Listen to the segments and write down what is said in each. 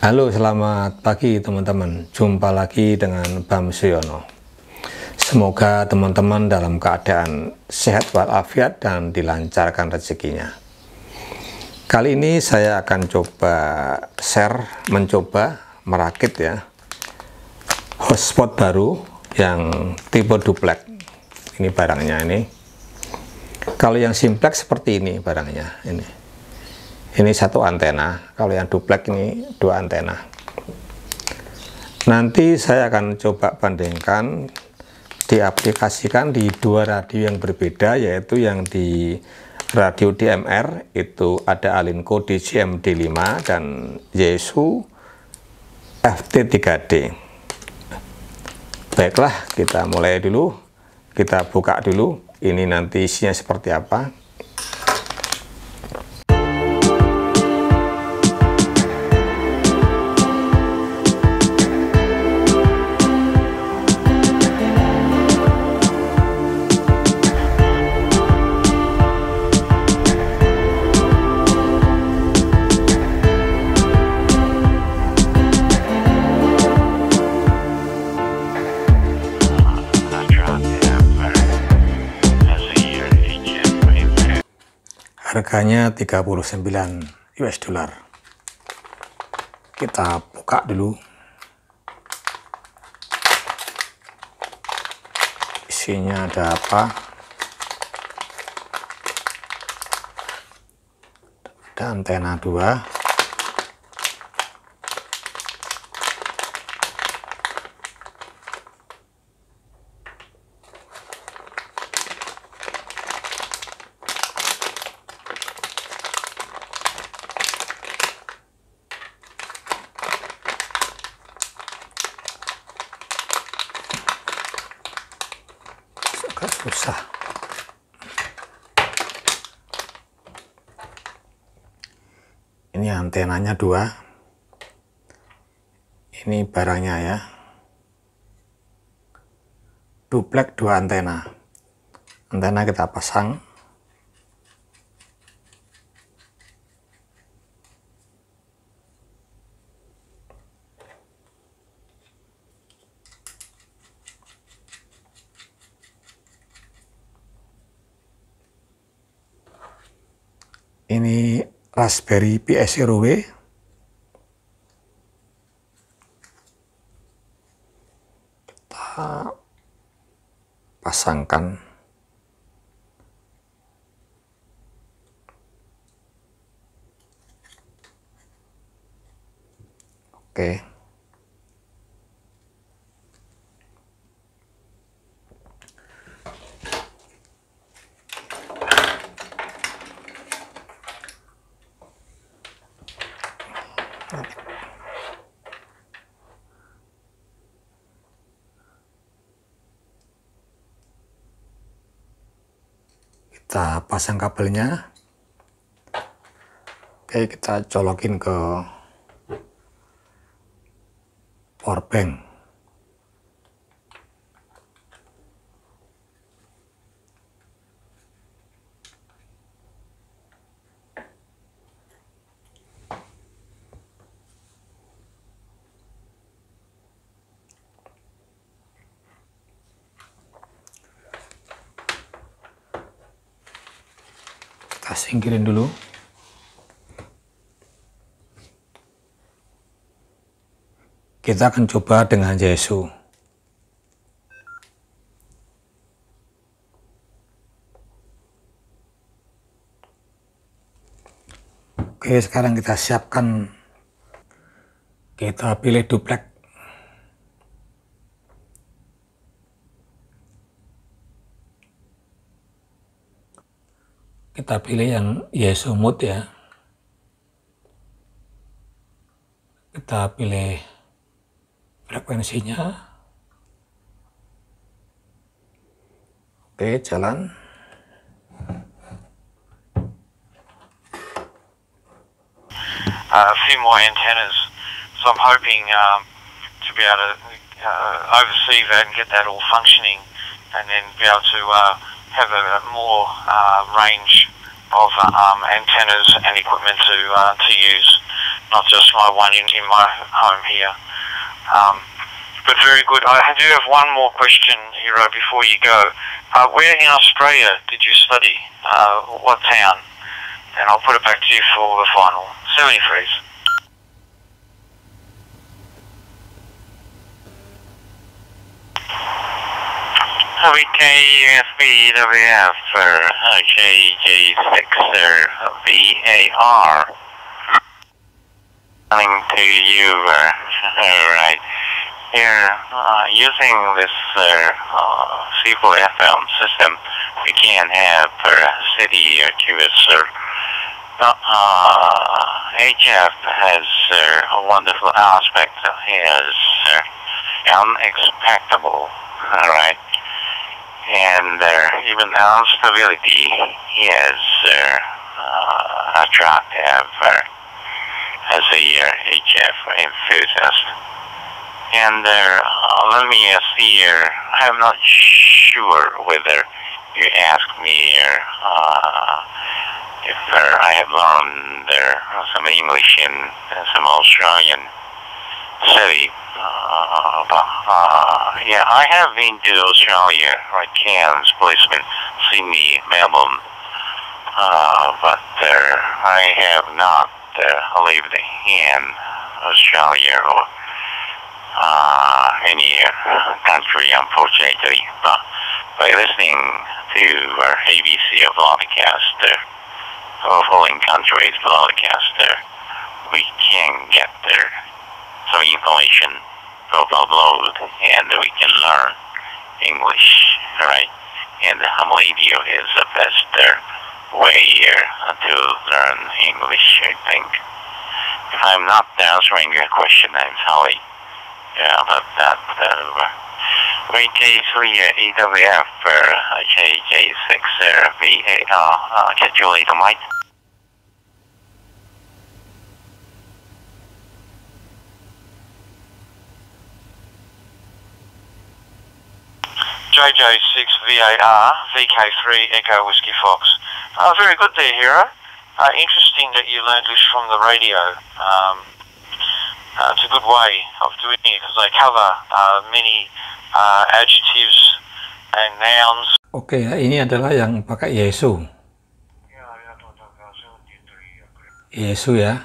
Halo, selamat pagi teman-teman. Jumpa lagi dengan Bam Suyono. Semoga teman-teman dalam keadaan sehat walafiat dan dilancarkan rezekinya. Kali ini saya akan mencoba merakit ya hotspot baru yang tipe duplex. Ini barangnya ini. Kalau yang simplex seperti ini barangnya ini. Ini satu antena, kalau yang duplek ini dua antena. Nanti saya akan coba bandingkan, diaplikasikan di dua radio yang berbeda, yaitu yang di radio DMR itu ada Alinco DCM D5 dan Yaesu FT3D. Baiklah, kita mulai dulu, kita buka dulu. Ini nanti isinya seperti apa. Harganya 39 US dollar. Kita buka dulu. Isinya ada apa? Ada antena 2. Susah. Ini antenanya 2. Ini barangnya ya. Duplek 2 antena. Antena kita pasang. Ini Raspberry Pi Zero W. Kita pasangkan. Oke. Kita pasang kabelnya. Oke, kita colokin ke powerbank. Singkirin dulu. Kita akan coba dengan Yaesu. Oke, sekarang kita siapkan. Kita pilih duplek. Kita pilih yang Yaesu Mode ya. Kita pilih frekuensinya. Oke, jalan. A few more antennas, so I'm hoping to be able to oversee that and get that all functioning, and then be able to have a more range of antennas and equipment to use not just my one in my home here. But very good. I do have one more question, Hero, before you go. Where in Australia did you study? What town? And I'll put it back to you for the final. 73s. WKUSBWF for JJ6 or VAR. Coming to you, right. Here, using this Siebel FM system, we can have per city or QS or HF has a wonderful aspect of his unexpectable, alright, and even instability is attractive as a HF enthusiast. And let me see here, I'm not sure whether you asked me if I have learned some English in some Australian city. Yeah, I have been to Australia, right, Cairns, Brisbane, Sydney, Melbourne, but I have not lived in Australia or any country, unfortunately. But by listening to our ABC broadcast, or foreign countries broadcast, we can get some information to upload, and we can learn English, right? And ham radio is the best way to learn English, I think. If I'm not answering your question, I'm sorry. Yeah, about that. WK3EWF for JJ6VAR. Catch you later, Mike. JJ6VAR, VK3 Echo Whiskey Fox. Very good there, Hero. Interesting that you learned this from the radio. It's a good way of doing it because they cover many adjectives and nouns. Oke, ini adalah yang pakai Yaesu. Yaesu ya.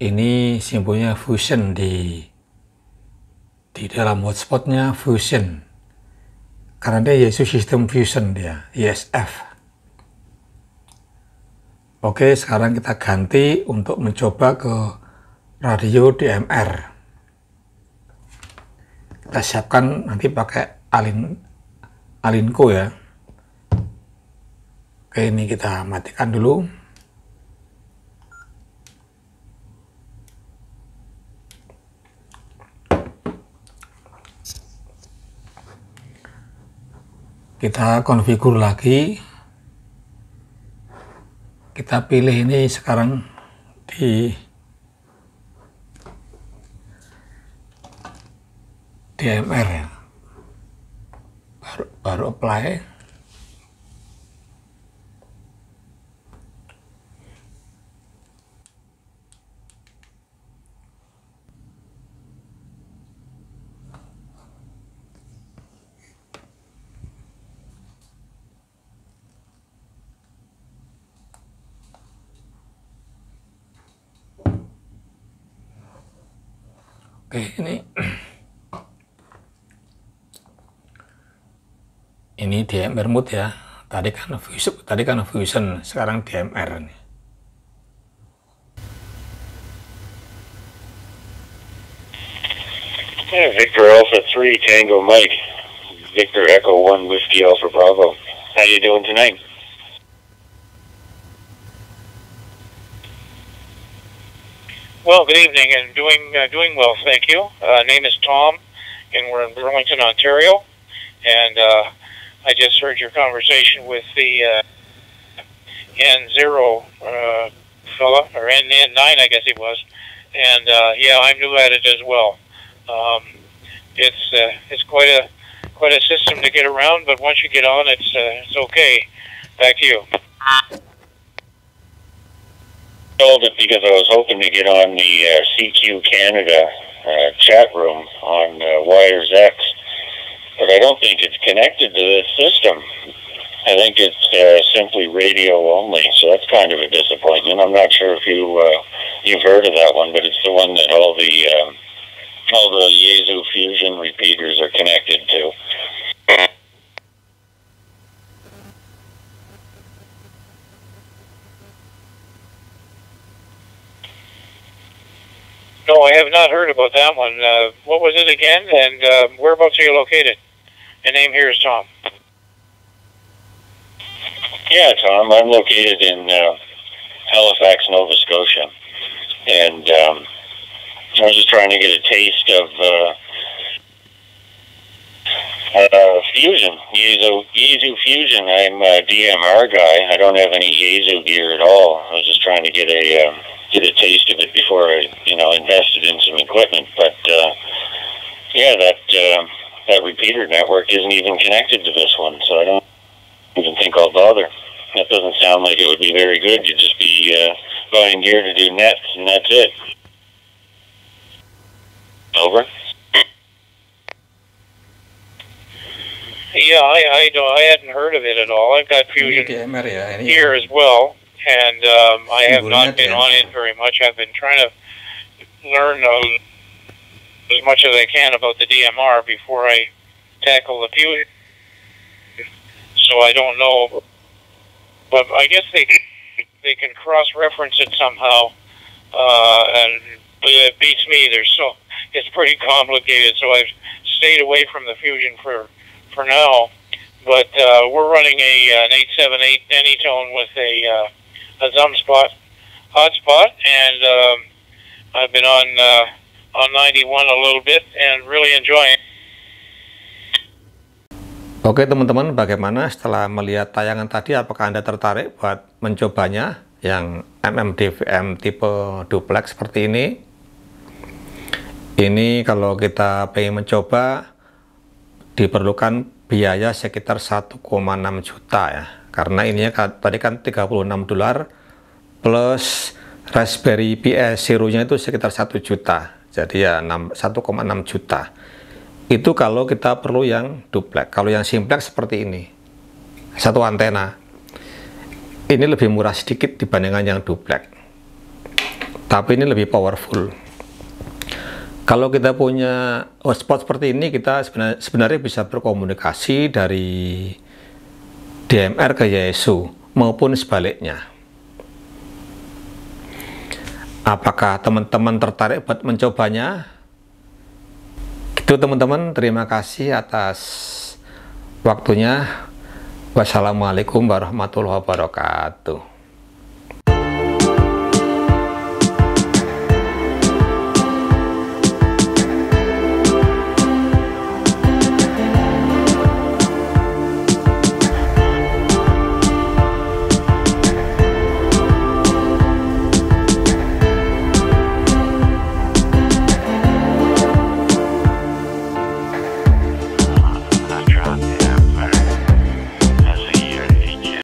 Ini simbolnya Fusion di dalam hotspotnya Fusion. Karena dia Yaesu System Fusion dia, YSF. Oke, sekarang kita ganti untuk mencoba ke radio DMR. Kita siapkan nanti pakai Alinco ya. Oke, ini kita matikan dulu. Kita konfigur lagi. Kita pilih ini sekarang di DMR ya. Baru apply. Oke, ini DMR mode ya. Tadi kan Fusion, sekarang DMR nih. Hey, Victor Alpha 3 Tango Mike. Victor Echo 1 Whiskey Alpha Bravo. How you doing tonight? Well, good evening, and doing well, thank you. Name is Tom, and we're in Burlington, Ontario. And I just heard your conversation with the N0 fella, or N9, I guess he was. And yeah, I'm new at it as well. It's quite a system to get around, but once you get on, it's okay. Back to you. sold it because I was hoping to get on the CQ Canada chat room on WIRES-X, but I don't think it's connected to this system. I think it's simply radio only, so that's kind of a disappointment. I'm not sure if you, you've heard of that one, but it's the one that all the Yaesu Fusion repeaters are connected to. No, I have not heard about that one. What was it again, and whereabouts are you located? The name here is Tom. Yeah, Tom, I'm located in Halifax, Nova Scotia, and I was just trying to get a taste of Fusion, Yaesu Fusion. I'm a DMR guy. I don't have any Yaesu gear at all. I was just trying to get a taste of it before I, you know, invested in some equipment. But yeah, that repeater network isn't even connected to this one, so I don't even think I'll bother. That doesn't sound like it would be very good. You'd just be buying gear to do nets, and that's it. Over. Yeah, I hadn't heard of it at all. I've got Fusion here as well. And I have not been on it very much. I've been trying to learn as much as I can about the DMR before I tackle the Fusion. So I don't know, but I guess they can cross-reference it somehow. And it beats me. It's pretty complicated. So I've stayed away from the Fusion for now. But we're running an 878 Anytone with a Zomspot hotspot, and I've been on 91 a little bit and really enjoying it. Oke teman-teman, bagaimana setelah melihat tayangan tadi, apakah Anda tertarik buat mencobanya yang MMDVM tipe duplex seperti ini? Ini kalau kita pengen mencoba diperlukan biaya sekitar 1,6 juta ya, karena ininya tadi kan $36 plus Raspberry Pi Zero nya itu sekitar 1 juta. Jadi ya 1,6 juta. Itu kalau kita perlu yang duplex. Kalau yang simplex seperti ini, satu antena. Ini lebih murah sedikit dibandingkan yang duplex, tapi ini lebih powerful. Kalau kita punya hotspot seperti ini, kita sebenarnya bisa berkomunikasi dari DMR ke Yaesu maupun sebaliknya. Apakah teman-teman tertarik buat mencobanya? Itu teman-teman, terima kasih atas waktunya. Wassalamualaikum warahmatullahi wabarakatuh.